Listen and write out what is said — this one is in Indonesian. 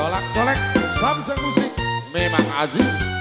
Colak Colek Samseng Music memang aziz.